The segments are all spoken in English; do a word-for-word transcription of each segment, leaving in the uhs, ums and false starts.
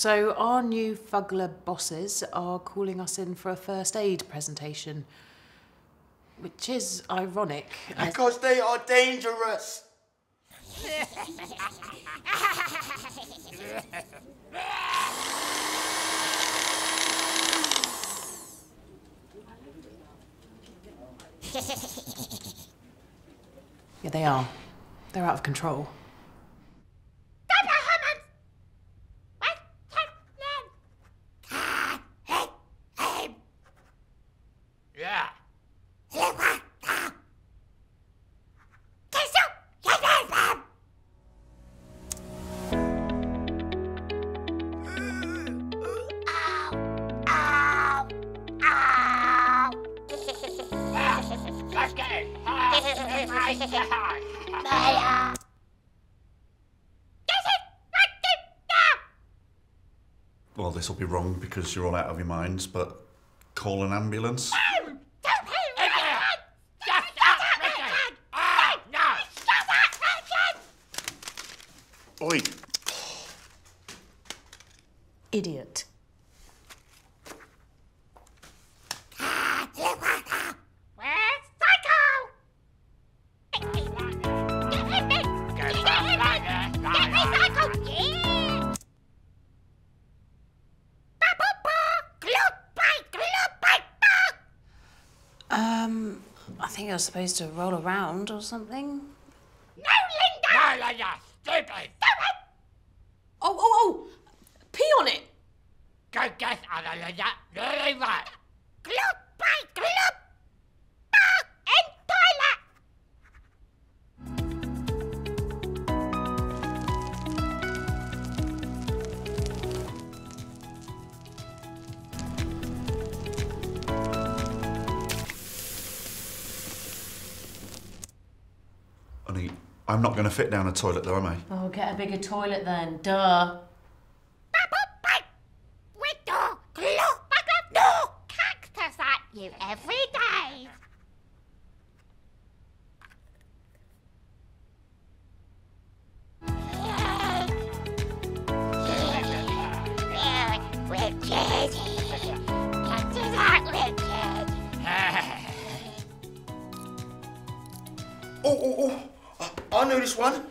So our new Fuggler bosses are calling us in for a first aid presentation, which is ironic. Because they are dangerous! Yeah, they are. They're out of control. Well, this will be wrong because you're all out of your minds, but call an ambulance. Oi! Idiot. Um, I think you're supposed to roll around or something. No, Linda! No, Linda! Stupid! Stupid! Oh, oh, oh! Pee on it! Go get other Linda! Really right! Glop by glop! I'm not going to fit down a toilet, though, am I? Oh, get a bigger toilet then, duh. No cactus at you every day. Oh, oh, oh. I know this one.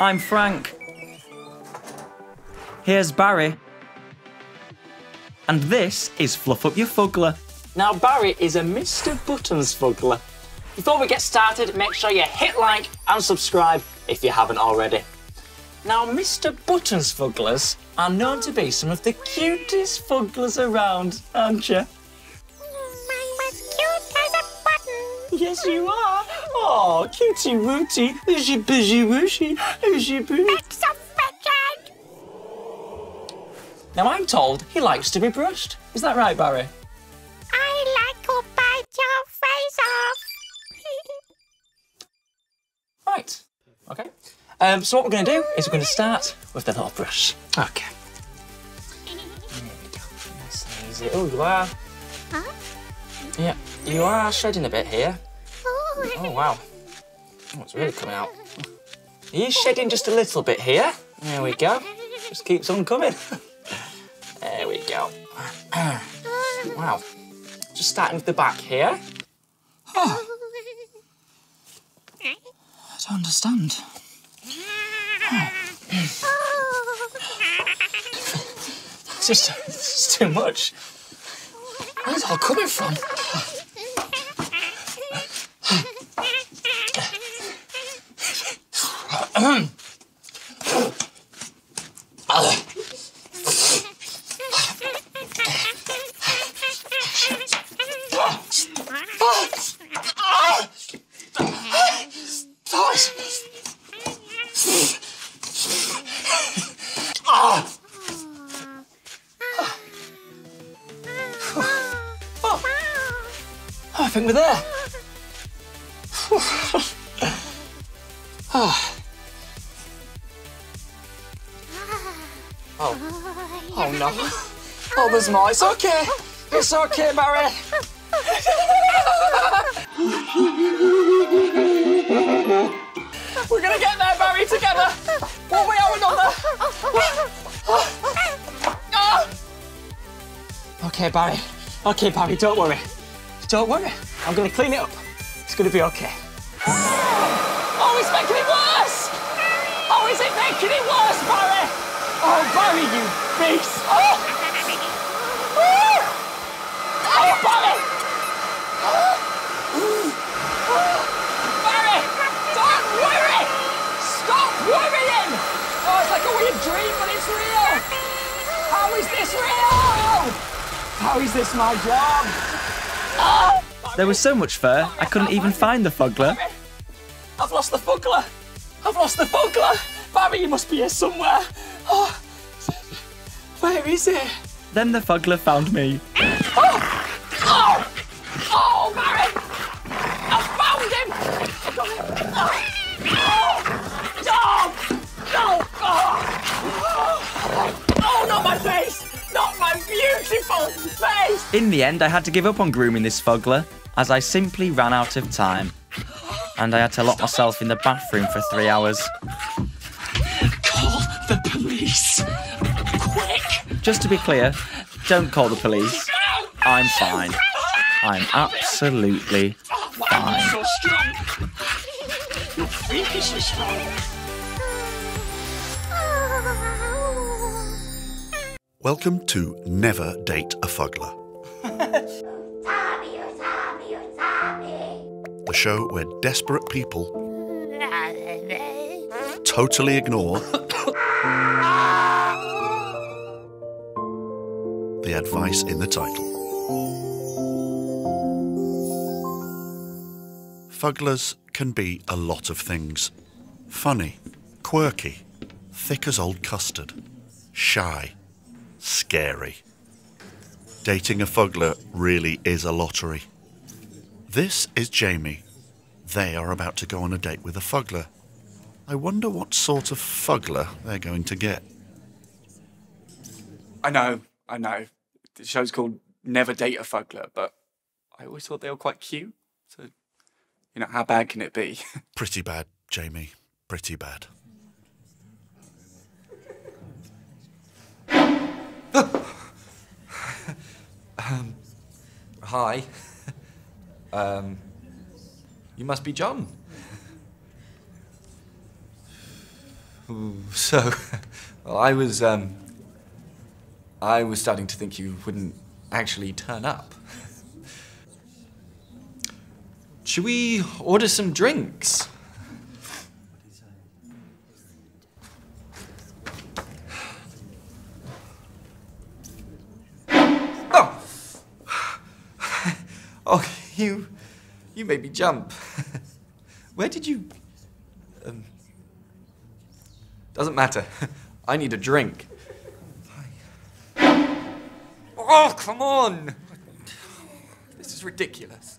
I'm Frank. Here's Barry. And this is Fluff Up Your Fuggler. Now, Barry is a Mister Buttons Fuggler. Before we get started, make sure you hit like and subscribe if you haven't already. Now, Mister Buttons Fugglers are known to be some of the cutest Fugglers around, aren't you? I'm as cute as a button. Yes, you are. Oh, cutie wootie, ooshy bushy wooshy, ooshy boo. That's a fidget! Now I'm told he likes to be brushed. Is that right, Barry? I like to bite your face off. Right, okay. Um, so what we're going to do is we're going to start with the little brush. Okay. There we go. Nice and easy. Oh, you are. Huh? Yeah, you are shedding a bit here. Oh, wow. Oh, it's really coming out. Are you shedding just a little bit here? There we go. Just keeps on coming. There we go. Wow. Just starting with the back here. Oh. I don't understand. Oh. It's just it's just too much. Where's it all coming from? Ahem. laughing with her. Oh. Oh. Oh no. Oh, there's more. It's okay. It's okay, Barry. We're gonna get there, Barry, together. One way or another. Okay, Barry. Okay, Barry, don't worry. Don't worry. I'm gonna clean it up. It's gonna be okay. Oh, it's making it worse! Oh, is it making it worse, Barry? Oh, Barry, you beast! Oh! Oh, Barry! Barry, don't worry! Stop worrying! Oh, it's like a weird dream, but it's real! How is this real? How is this my job? Oh! There was so much fur, I couldn't even find the Fuggler. I've lost the Fuggler! I've lost the Fuggler! Barry, you must be here somewhere! Oh, where is he? Then the Fuggler found me. Oh! Oh! Oh, Barry! I found him! Oh! No! No! Oh! Oh, not my face! Not my beautiful face! In the end, I had to give up on grooming this Fuggler, as I simply ran out of time. And I had to lock myself in the bathroom for three hours. Call the police! Quick! Just to be clear, don't call the police. I'm fine. I'm absolutely fine. You're so strong. Your feet are so strong. Welcome to Never Date a Fuggler. The show where desperate people totally ignore the advice in the title. Fugglers can be a lot of things. Funny, quirky, thick as old custard, shy, scary. Dating a Fuggler really is a lottery. This is Jamie. They are about to go on a date with a Fuggler. I wonder what sort of Fuggler they're going to get. I know, I know. The show's called Never Date a Fuggler, but I always thought they were quite cute, so... You know, how bad can it be? Pretty bad, Jamie. Pretty bad. um, hi. um, you must be John. Ooh, so, well, I was, um, I was starting to think you wouldn't actually turn up. Should we order some drinks? Oh! Oh, you... you made me jump. Where did you... Um, doesn't matter. I need a drink. Oh, come on! This is ridiculous.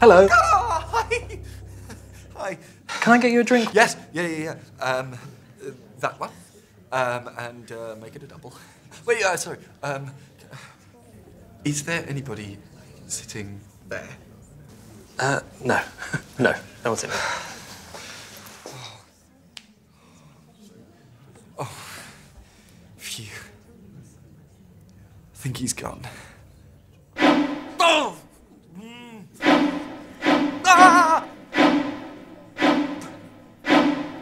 Hello. Oh, hi. Hi. Can I get you a drink? Yes. Yeah, yeah, yeah. Um, uh, that one. Um, and uh, make it a double. Wait, uh, sorry. Um, is there anybody sitting there? Uh, no. No. No one's in there. Oh. Phew. I think he's gone. Oh!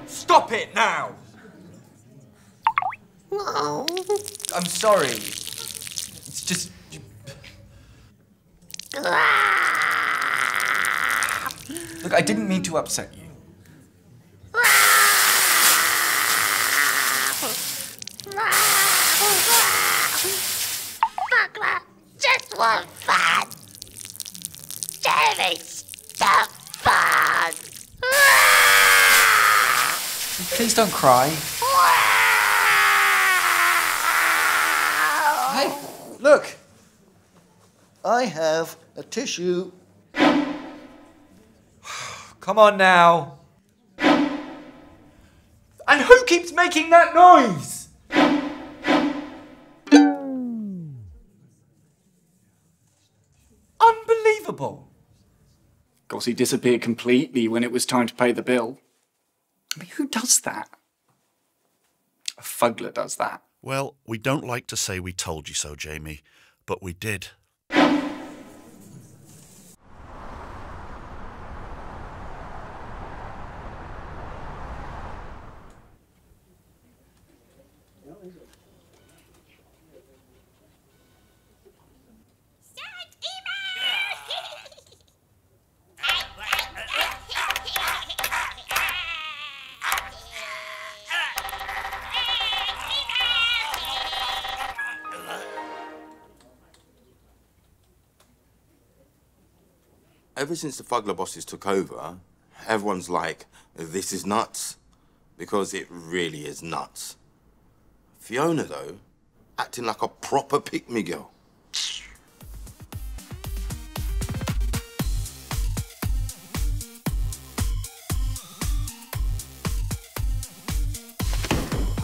Stop it now! No. I'm sorry. It's just... Look, I didn't mean to upset you. Fuggler just want fun. Jamie's the fun. Please don't cry. Hey, look. I have a tissue. Come on now. And who keeps making that noise? Unbelievable. Of course, he disappeared completely when it was time to pay the bill. I mean, who does that? A Fuggler does that. Well, we don't like to say we told you so, Jamie, but we did. Ever since the Fuggler bosses took over, everyone's like, this is nuts, because it really is nuts. Fiona, though, acting like a proper pick-me girl.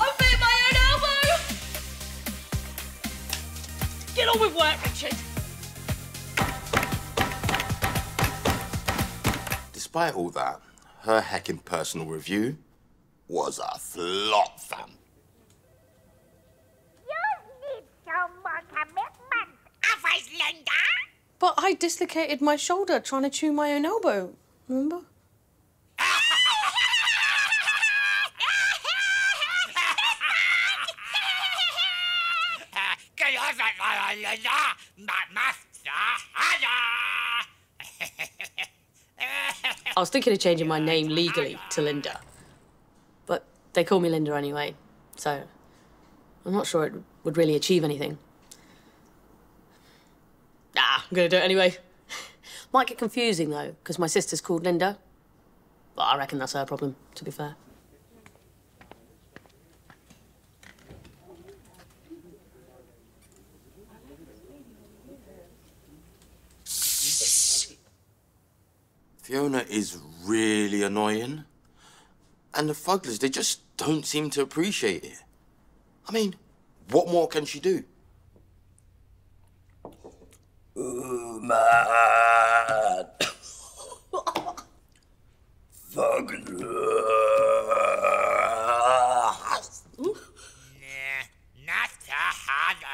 I've bit my own elbow! Get on with work, Richard. Despite all that, her heckin' personal review was a flop, fam. You need some more commitment. Have I learned that? But I dislocated my shoulder trying to chew my own elbow, remember? I was thinking of changing my name legally to Linda, but they call me Linda anyway, so I'm not sure it would really achieve anything. Nah, I'm gonna do it anyway. Might get confusing, though, because my sister's called Linda, but I reckon that's her problem, to be fair. Fiona is really annoying, and the Fugglers, they just don't seem to appreciate it. I mean, what more can she do? Ooh, man. Fugglers. Yeah, not the harder.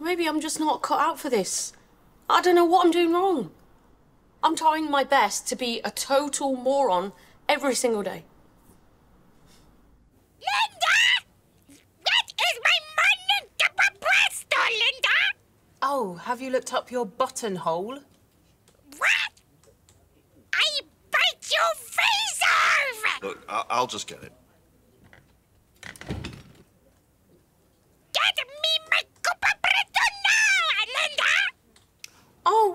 Maybe I'm just not cut out for this. I don't know what I'm doing wrong. I'm trying my best to be a total moron every single day. Linda! That is my money to presto, Linda! Oh, have you looked up your buttonhole? What? I bite your face off! Look, I I'll just get it.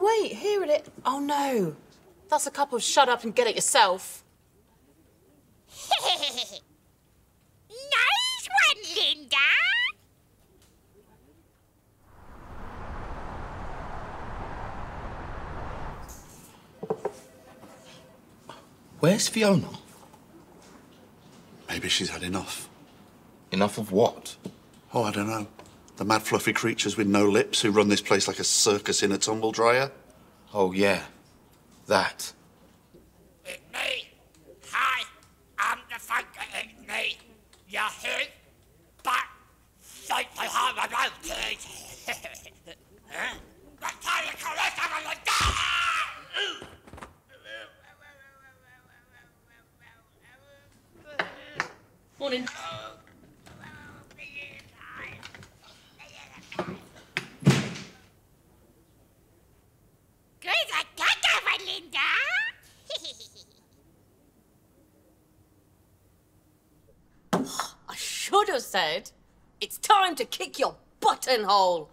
Wait, here it is. Oh, no. That's a couple of shut up and get it yourself. Nice one, Linda. Where's Fiona? Maybe she's had enough. Enough of what? Oh, I don't know. The mad fluffy creatures with no lips who run this place like a circus in a tumble dryer. Oh, yeah. That. It's me. Hi, I'm the Fuggler, it's me. You're here, but don't you have a road, kid? Huh? Let's have a correct have a look down! Morning. should have said, it's time to kick your buttonhole.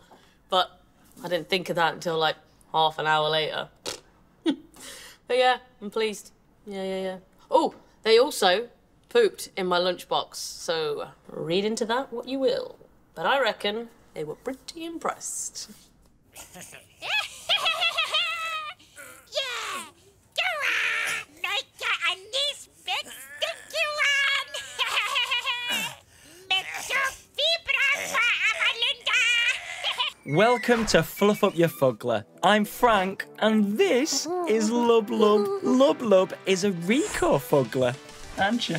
But I didn't think of that until like half an hour later. But yeah, I'm pleased. Yeah, yeah, yeah. Oh, they also pooped in my lunchbox, so read into that what you will. But I reckon they were pretty impressed. Yeah! Go on! Make a nice big sticky one! Welcome to Fluff Up Your Fuggler. I'm Frank, and this is Lub Lub. Lub Lub is a Rico Fuggler. Aren't you?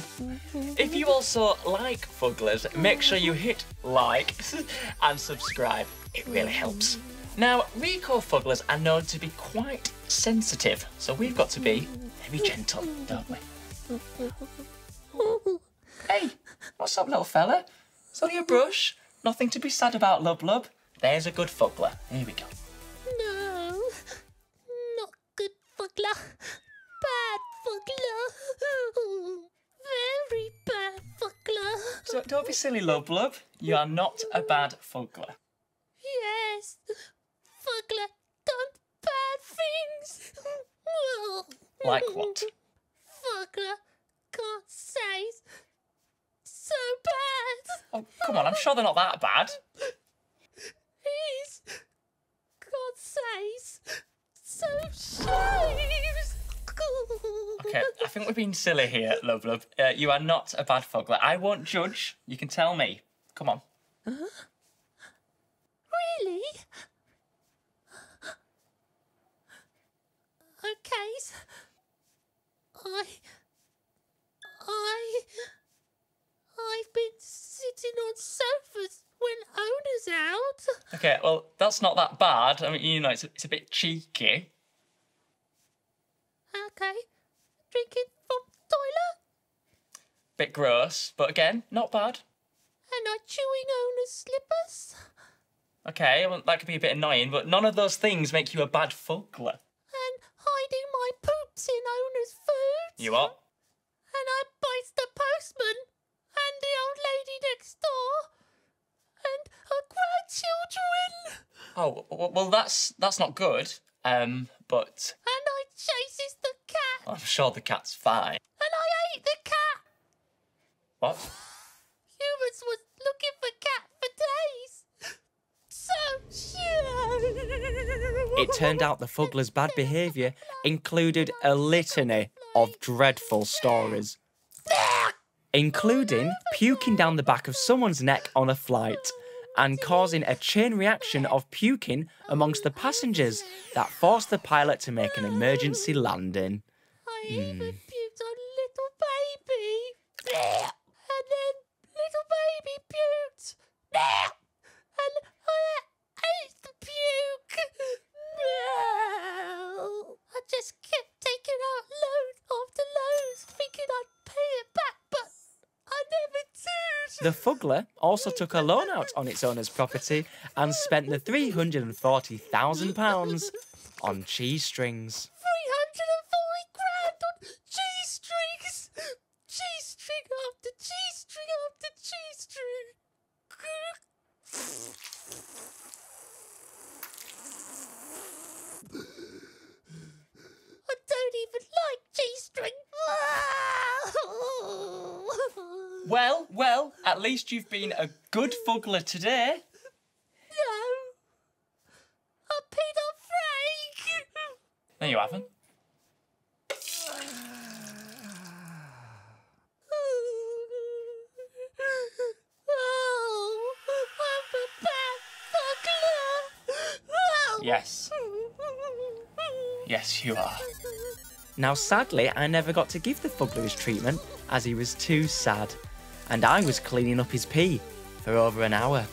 If you also like Fugglers, make sure you hit like and subscribe. It really helps. Now, Rico Fugglers are known to be quite sensitive, so we've got to be very gentle, don't we? Hey, what's up, little fella? It's only a brush. Nothing to be sad about, Lub Lub. There's a good Fuggler. Here we go. No, not good Fuggler. Bad Fuggler. Very bad Fuggler. So don't be silly, Lub Lub. You are not a bad Fuggler. Yes, Fuggler done bad things. Like what? Fuggler can't say so bad. Oh, come on, I'm sure they're not that bad. He's can't say so shames. Okay, I think we're being silly here, Lub Lub. Uh, you are not a bad Fuggler. I won't judge. You can tell me. Come on. Uh-huh. Really? Okay. I... I... I've been sitting on sofas when owner's out. Okay, well, that's not that bad. I mean, you know, it's a, it's a bit cheeky. Okay. Drinking from the toilet? Bit gross, but again, not bad. And I chewing owner's slippers? Okay, well, that could be a bit annoying, but none of those things make you a bad Fuggler. And hiding my poops in owner's food. You what? And I bite the postman and the old lady next door and her grandchildren. Oh, well, that's that's not good, um, but... And I chases the cat. I'm sure the cat's fine. And I ate the cat. What? Humans was looking for cat for days. It turned out the Fuggler's bad behaviour included a litany of dreadful stories, including puking down the back of someone's neck on a flight and causing a chain reaction of puking amongst the passengers that forced the pilot to make an emergency landing. I even puked on little baby, and then little baby puked, and I ate the puke. No. I just kept taking out load after loads, thinking I'd pay it back, but I never did. The Fuggler also took a loan out on its owner's property and spent the three hundred and forty thousand pounds on cheese strings. three hundred and forty grand on cheese strings. Cheese string after cheese string after cheese string. I don't even like G-string. Well, well, at least you've been a good Fuggler today. No. I peed on Frank. No, you haven't. Yes. Yes, you are. Now, sadly, I never got to give the Fuggler his treatment as he was too sad, and I was cleaning up his pee for over an hour.